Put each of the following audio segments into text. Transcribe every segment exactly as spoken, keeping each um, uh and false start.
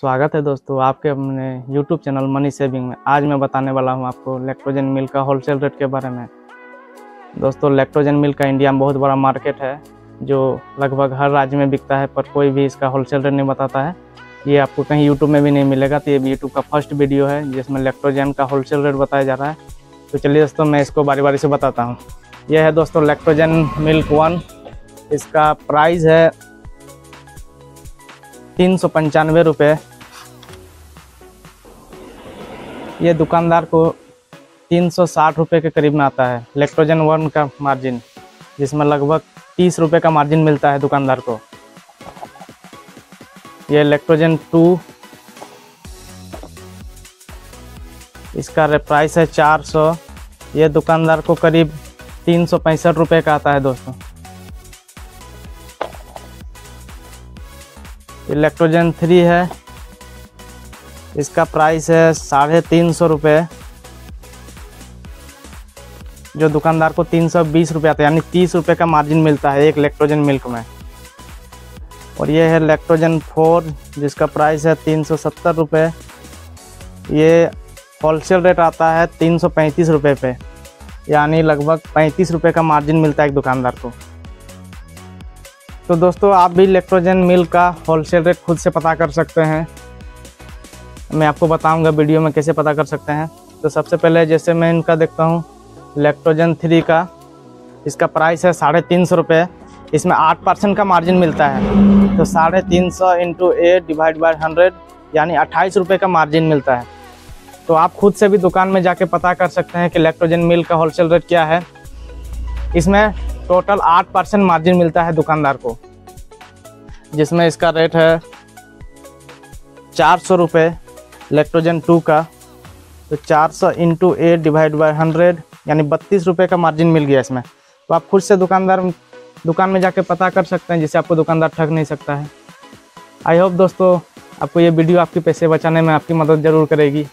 स्वागत है दोस्तों आपके अपने यूट्यूब चैनल मनी सेविंग में। आज मैं बताने वाला हूं आपको लैक्टोजन मिल्क का होलसेल रेट के बारे में। दोस्तों लैक्टोजन मिल्क का इंडिया में बहुत बड़ा मार्केट है जो लगभग हर राज्य में बिकता है, पर कोई भी इसका होलसेल रेट नहीं बताता है। ये आपको कहीं यूट्यूब में भी नहीं मिलेगा। तो ये यूट्यूब का फर्स्ट वीडियो है जिसमें लैक्टोजन का होलसेल रेट बताया जा रहा है। तो चलिए दोस्तों मैं इसको बारी बारी से बताता हूँ। यह है दोस्तों लैक्टोजन मिल्क वन, इसका प्राइस है तीन सौ पंचानवे रुपये। ये दुकानदार को तीन सौ साठ रुपये के करीब में आता है लैक्टोजन वन का मार्जिन, जिसमें लगभग तीस रुपये का मार्जिन मिलता है दुकानदार को। ये लैक्टोजन टू, इसका प्राइस है चार सौ। ये दुकानदार को करीब तीन सौ पैंसठ रुपये का आता है दोस्तों। लैक्टोजन थ्री है, इसका प्राइस है साढ़े तीन सौ रुपये, जो दुकानदार को तीन सौ बीस रुपये आता है, यानी तीस रुपये का मार्जिन मिलता है एक लैक्टोजन मिल्क में। और यह है लैक्टोजन फोर, जिसका प्राइस है तीन सौ सत्तर रुपये। ये होलसेल रेट आता है तीन सौ पैंतीस रुपये पे, यानी लगभग पैंतीस रुपये का मार्जिन मिलता है एक दुकानदार को। तो दोस्तों आप भी लैक्टोजन मिल्क का होलसेल रेट खुद से पता कर सकते हैं। मैं आपको बताऊंगा वीडियो में कैसे पता कर सकते हैं। तो सबसे पहले जैसे मैं इनका देखता हूं लैक्टोजन थ्री का, इसका प्राइस है साढ़े तीन सौ रुपये। इसमें आठ परसेंट का मार्जिन मिलता है, तो साढ़े तीन सौ into eight divide by hundred, यानी अट्ठाईस रुपये का मार्जिन मिलता है। तो आप खुद से भी दुकान में जाके पता कर सकते हैं कि लैक्टोजन मिल्क का होलसेल रेट क्या है। इसमें टोटल आठ परसेंट मार्जिन मिलता है दुकानदार को, जिसमें इसका रेट है चार सौ रुपये लैक्टोजन टू का। तो चार सौ into eight divide by hundred, यानी बत्तीस रुपये का मार्जिन मिल गया इसमें। तो आप खुद से दुकानदार दुकान में जाके पता कर सकते हैं, जिससे आपको दुकानदार ठग नहीं सकता है। आई होप दोस्तों आपको ये वीडियो आपके पैसे बचाने में आपकी मदद ज़रूर करेगी।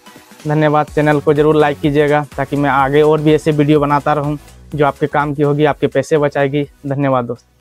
धन्यवाद। चैनल को ज़रूर लाइक कीजिएगा ताकि मैं आगे और भी ऐसे वीडियो बनाता रहूँ जो आपके काम की होगी, आपके पैसे बचाएगी। धन्यवाद दोस्त।